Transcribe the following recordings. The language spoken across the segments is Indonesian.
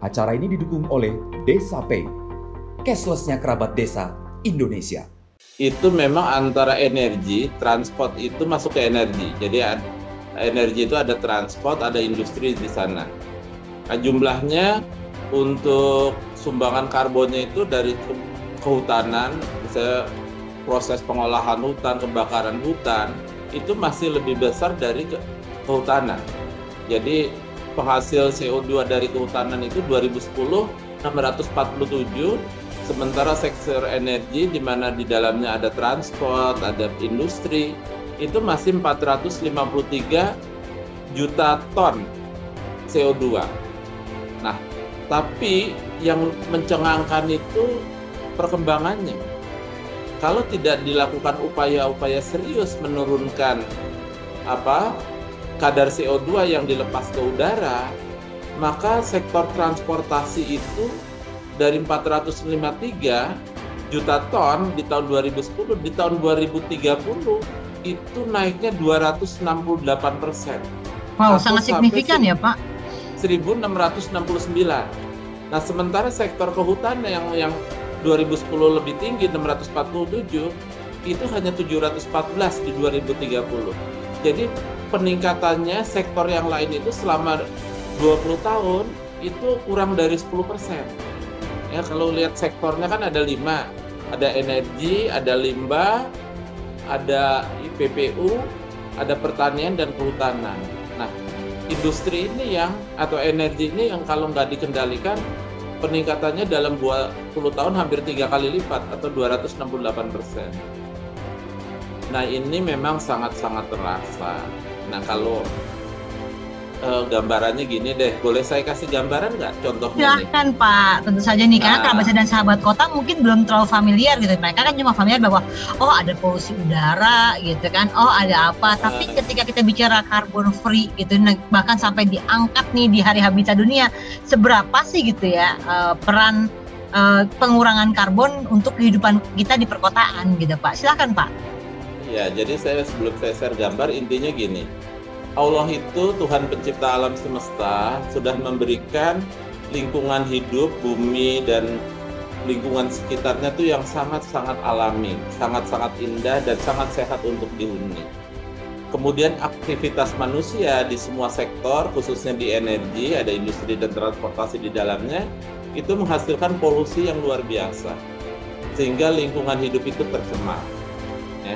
Acara ini didukung oleh Desa Pay, cashless-nya kerabat desa Indonesia. Itu memang antara energi, transport itu masuk ke energi. Jadi energi itu ada transport, ada industri di sana. Nah, jumlahnya untuk sumbangan karbonnya itu dari kehutanan, misalnya proses pengolahan hutan, kebakaran hutan, itu masih lebih besar dari kehutanan. Jadi penghasil CO2 dari kehutanan itu 2010 647, sementara sektor energi di mana di dalamnya ada transport, ada industri, itu masih 453 juta ton CO2. Nah, tapi yang mencengangkan itu perkembangannya. Kalau tidak dilakukan upaya-upaya serius menurunkan kadar CO2 yang dilepas ke udara, maka sektor transportasi itu dari 453 juta ton di tahun 2010, di tahun 2030 itu naiknya 268%. Wow, sangat signifikan ya Pak. 1.669. Nah, sementara sektor kehutanan yang 2010 lebih tinggi 647, itu hanya 714 di 2030. Jadi peningkatannya sektor yang lain itu selama 20 tahun itu kurang dari 10%. Ya, kalau lihat sektornya kan ada 5, ada energi, ada limbah, ada IPPU, ada pertanian dan kehutanan. Nah, industri ini atau energi ini yang kalau nggak dikendalikan, peningkatannya dalam 20 tahun hampir 3 kali lipat atau 268%. Nah, ini memang sangat-sangat terasa. Nah, kalau gambarannya gini deh, boleh saya kasih gambaran nggak contohnya? Silahkan nih, Pak, tentu saja nih, karena kerabat dan sahabat kota mungkin belum terlalu familiar gitu. Mereka kan cuma familiar bahwa oh ada polusi udara gitu kan, oh ada apa. Tapi ketika kita bicara carbon free gitu, bahkan sampai diangkat nih di hari Habitat Dunia, seberapa sih gitu ya peran pengurangan karbon untuk kehidupan kita di perkotaan gitu Pak? Silahkan Pak. Ya, jadi sebelum saya share gambar, intinya gini. Allah itu, Tuhan pencipta alam semesta, sudah memberikan lingkungan hidup, bumi, dan lingkungan sekitarnya tuh yang sangat-sangat alami, sangat-sangat indah, dan sangat sehat untuk dihuni. Kemudian aktivitas manusia di semua sektor, khususnya di energi, ada industri dan transportasi di dalamnya, itu menghasilkan polusi yang luar biasa. Sehingga lingkungan hidup itu tercemar. Ya.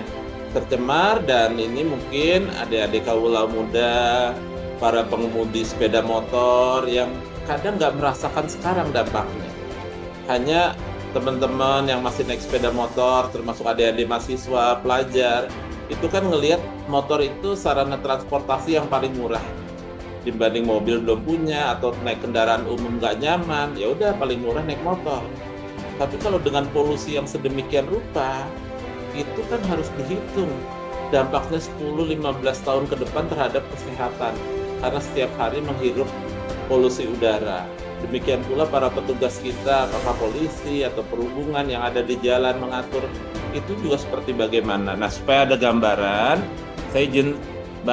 Dan ini mungkin adik-adik kaula muda, para pengemudi sepeda motor yang kadang nggak merasakan sekarang dampaknya. Hanya teman-teman yang masih naik sepeda motor, termasuk adik-adik mahasiswa, pelajar, itu kan ngelihat motor itu sarana transportasi yang paling murah. Dibanding mobil belum punya atau naik kendaraan umum nggak nyaman, ya udah paling murah naik motor. Tapi kalau dengan polusi yang sedemikian rupa, itu kan harus dihitung dampaknya 10-15 tahun ke depan terhadap kesehatan, karena setiap hari menghirup polusi udara. Demikian pula para petugas kita, apakah polisi atau perhubungan yang ada di jalan mengatur itu juga seperti bagaimana. Nah, supaya ada gambaran, Mbak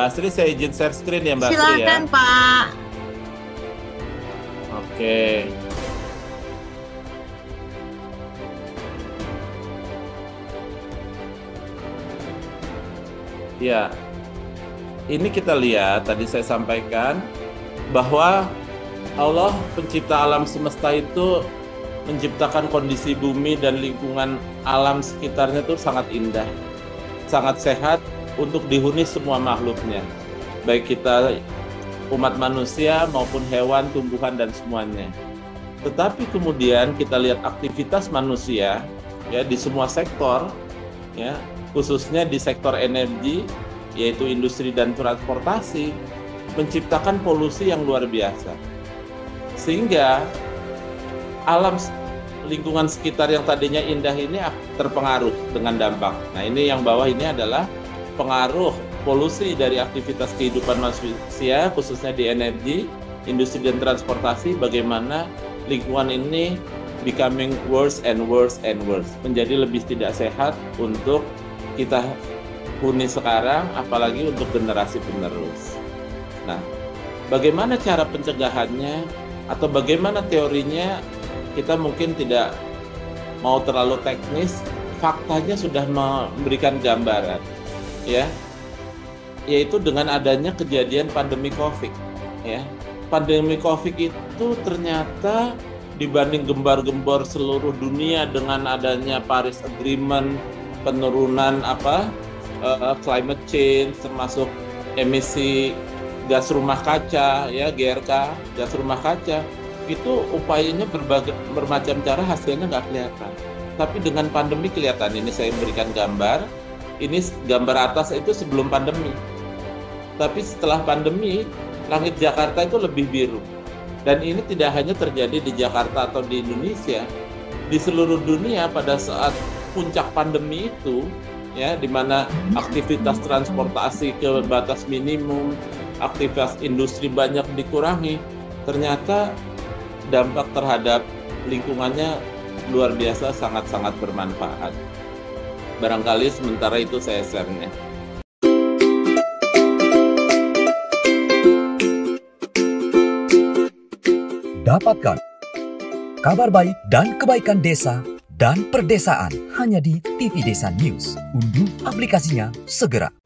Asri saya izin share screen ya Mbak Asri ya. Silakan Pak. Oke. Ya, ini kita lihat, tadi saya sampaikan bahwa Allah pencipta alam semesta itu menciptakan kondisi bumi dan lingkungan alam sekitarnya itu sangat indah, sangat sehat untuk dihuni semua makhluknya, baik kita umat manusia maupun hewan, tumbuhan dan semuanya. Tetapi kemudian kita lihat aktivitas manusia ya di semua sektor ya, khususnya di sektor energi, yaitu industri dan transportasi, menciptakan polusi yang luar biasa. Sehingga alam lingkungan sekitar yang tadinya indah ini terpengaruh dengan dampak. Nah, ini yang bawah ini adalah pengaruh polusi dari aktivitas kehidupan manusia, khususnya di energi, industri dan transportasi, bagaimana lingkungan ini becoming worse and worse and worse, menjadi lebih tidak sehat untuk kita huni sekarang, apalagi untuk generasi penerus. Nah, bagaimana cara pencegahannya? atau bagaimana teorinya, kita mungkin tidak mau terlalu teknis, faktanya sudah memberikan gambaran, ya, yaitu dengan adanya kejadian pandemi Covid, ya. Pandemi Covid itu ternyata dibanding gembar-gembor seluruh dunia dengan adanya Paris Agreement, penurunan climate change, termasuk emisi gas rumah kaca, ya, GRK, gas rumah kaca, itu upayanya bermacam cara, hasilnya nggak kelihatan. Tapi dengan pandemi kelihatan. Ini saya berikan gambar, ini gambar atas itu sebelum pandemi. Tapi setelah pandemi, langit Jakarta itu lebih biru. Dan ini tidak hanya terjadi di Jakarta atau di Indonesia, di seluruh dunia pada saat puncak pandemi itu, ya, di mana aktivitas transportasi ke batas minimum, aktivitas industri banyak dikurangi, ternyata dampak terhadap lingkungannya luar biasa, sangat-sangat bermanfaat. Barangkali sementara itu saya share-nya. Dapatkan kabar baik dan kebaikan desa dan perdesaan hanya di TV Desa News. Unduh aplikasinya segera.